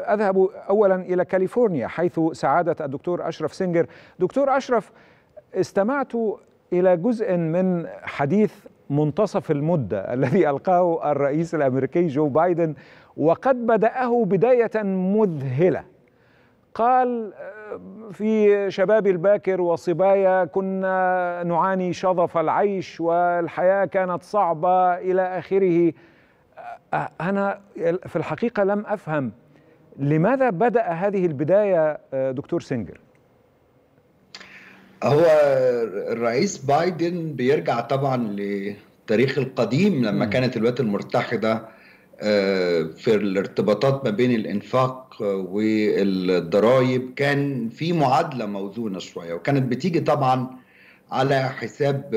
أذهب أولا إلى كاليفورنيا حيث سعادة الدكتور أشرف سنجر. دكتور أشرف، استمعت إلى جزء من حديث منتصف المدة الذي ألقاه الرئيس الأمريكي جو بايدن، وقد بدأه بداية مذهلة. قال في شبابي الباكر وصبايا كنا نعاني شظف العيش والحياة كانت صعبة إلى آخره. أنا في الحقيقة لم أفهم لماذا بدأ هذه البداية دكتور سنجر؟ هو الرئيس بايدن بيرجع طبعا لتاريخ القديم لما كانت الولايات المتحدة في الارتباطات ما بين الإنفاق والضرائب كان في معادلة موزونة شوية، وكانت بتيجي طبعا على حساب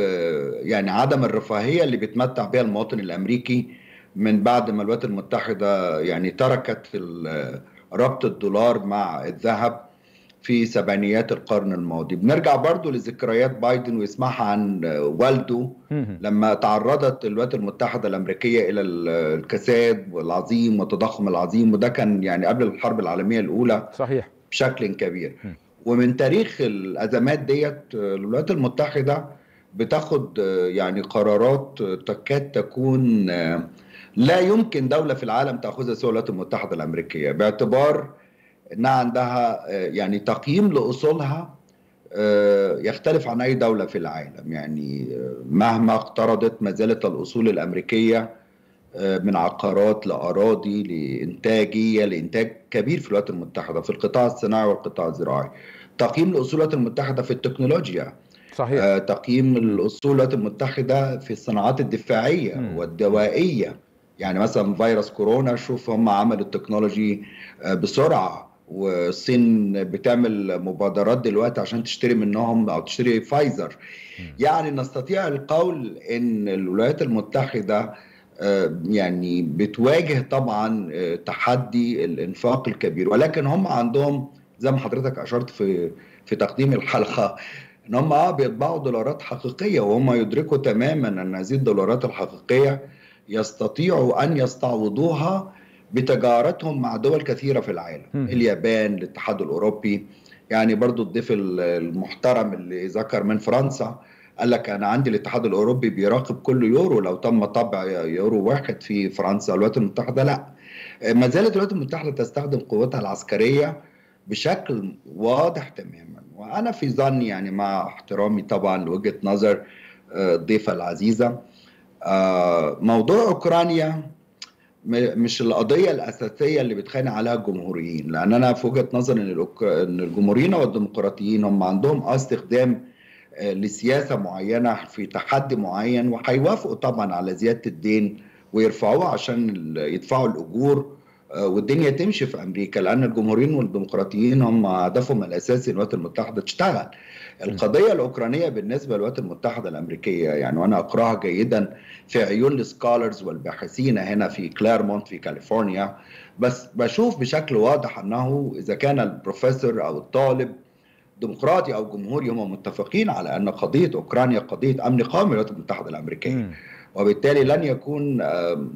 يعني عدم الرفاهية اللي بيتمتع بها المواطن الأمريكي من بعد ما الولايات المتحدة يعني تركت في ربط الدولار مع الذهب في سبعينيات القرن الماضي. بنرجع برضو لذكريات بايدن ويسمعها عن والده لما تعرضت الولايات المتحدة الأمريكية إلى الكساد والعظيم والتضخم العظيم، وده كان يعني قبل الحرب العالمية الأولى صحيح بشكل كبير. ومن تاريخ الأزمات ديت الولايات المتحدة بتاخد يعني قرارات تكاد تكون لا يمكن دولة في العالم تأخذها سوى الولايات المتحدة الأمريكية، باعتبار أنها عندها يعني تقييم لأصولها يختلف عن أي دولة في العالم. يعني مهما اقترضت ما زالت الأصول الأمريكية من عقارات لأراضي لإنتاجية لإنتاج كبير في الولايات المتحدة في القطاع الصناعي والقطاع الزراعي، تقييم لأصول الولايات المتحدة في التكنولوجيا صحيح. تقييم الأصول الولايات المتحدة في الصناعات الدفاعية والدوائية، يعني مثلا فيروس كورونا شوف هم عملوا التكنولوجي بسرعة، والصين بتعمل مبادرات دلوقتي عشان تشتري منهم أو تشتري فايزر. يعني نستطيع القول إن الولايات المتحدة يعني بتواجه طبعا تحدي الإنفاق الكبير، ولكن هم عندهم زي ما حضرتك أشرت في تقديم الحلقة إن هم بيطبعوا دولارات حقيقية، وهم يدركوا تماما أن هذه الدولارات الحقيقية يستطيعوا أن يستعوضوها بتجارتهم مع دول كثيرة في العالم، اليابان، الاتحاد الأوروبي. يعني برضو الضيف المحترم اللي ذكر من فرنسا قال لك أنا عندي الاتحاد الأوروبي بيراقب كل يورو، لو تم طبع يورو واحد في فرنسا. الولايات المتحدة لا، ما زالت الولايات المتحدة تستخدم قوتها العسكرية بشكل واضح تماما. وأنا في ظني يعني مع احترامي طبعا لوجهة نظر الضيفة العزيزة، موضوع أوكرانيا مش القضية الأساسية اللي بتخانق عليها الجمهوريين، لأن أنا في وجهة نظري إن الجمهوريين والديمقراطيين هم عندهم استخدام لسياسة معينة في تحدي معين، وهيوافقوا طبعا على زيادة الدين ويرفعوه عشان يدفعوا الأجور والدنيا تمشي في أمريكا، لأن الجمهوريين والديمقراطيين هم هدفهم الأساسي الولايات المتحدة تشتغل. القضية الأوكرانية بالنسبة للولايات المتحدة الأمريكية يعني وأنا أقراها جيدا في عيون السكولرز والباحثين هنا في كلارمونت في كاليفورنيا، بس بشوف بشكل واضح أنه إذا كان البروفيسور أو الطالب ديمقراطي أو جمهوري هم متفقين على أن قضية أوكرانيا قضية أمن قومي للولايات المتحدة الأمريكية، وبالتالي لن يكون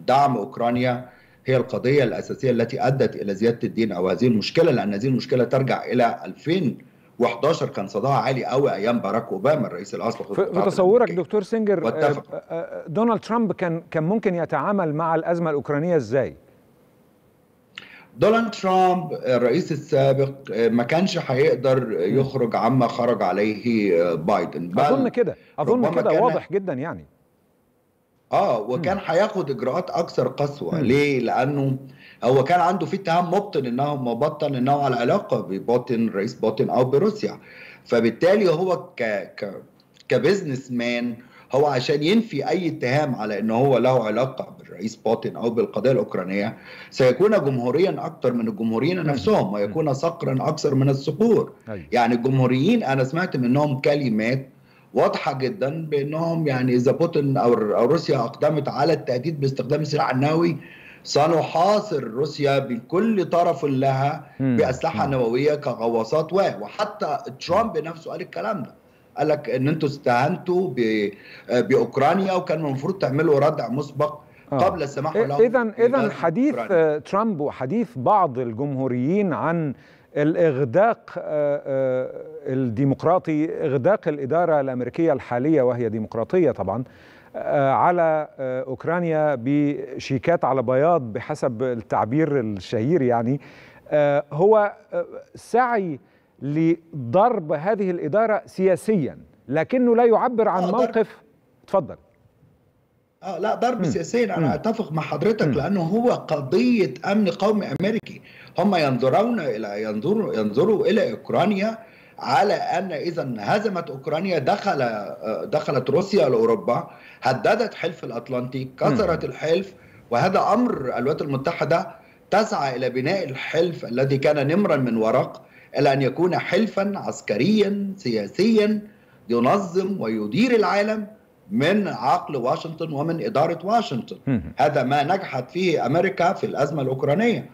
دعم أوكرانيا هي القضية الأساسية التي أدت إلى زيادة الدين أو هذه المشكلة، لأن هذه المشكلة ترجع إلى 2011 كان صداها عالي قوي أيام باراك أوباما الرئيس الأسبق. في تصورك دكتور سنجر دونالد ترامب كان ممكن يتعامل مع الأزمة الأوكرانية إزاي؟ دونالد ترامب الرئيس السابق ما كانش هيقدر يخرج عما خرج عليه بايدن. أظن كده واضح جدا يعني. وكان هياخد اجراءات اكثر قسوه. ليه؟ لانه هو كان عنده في اتهام مبطن انه على علاقه ببوتن رئيس بوتن او بروسيا، فبالتالي هو كبزنس مان هو عشان ينفي اي اتهام على انه هو له علاقه بالرئيس بوتن او بالقضيه الاوكرانيه سيكون جمهوريا اكثر من الجمهوريين نفسهم ويكون صقرا اكثر من الصقور. يعني الجمهوريين انا سمعت منهم كلمات واضحة جدا بأنهم يعني إذا بوتن أو روسيا أقدمت على التهديد باستخدام السلاح النووي سنحاصر روسيا بكل طرف لها بأسلحة نووية كغواصات، وحتى ترامب نفسه قال الكلام ده، قال لك إن أنتوا استهنتوا بأوكرانيا وكان المفروض تعملوا ردع مسبق قبل السماح له. إذن حديث ترامب وحديث بعض الجمهوريين عن الإغداق الديمقراطي، إغداق الإدارة الأمريكية الحالية وهي ديمقراطية طبعا على أوكرانيا بشيكات على بياض بحسب التعبير الشهير، يعني هو سعي لضرب هذه الإدارة سياسيا لكنه لا يعبر عن موقف. تفضل. لا، ضرب سياسيا. أنا أتفق مع حضرتك لأنه هو قضية أمن قومي أمريكي. هم ينظروا إلى أوكرانيا على أن إذا هزمت أوكرانيا دخلت روسيا لأوروبا، هددت حلف الأطلنطي، كسرت الحلف، وهذا أمر الولايات المتحدة تسعى إلى بناء الحلف الذي كان نمرا من ورق إلى أن يكون حلفا عسكريا سياسيا ينظم ويدير العالم من عقل واشنطن ومن إدارة واشنطن. هذا ما نجحت فيه أمريكا في الأزمة الأوكرانية.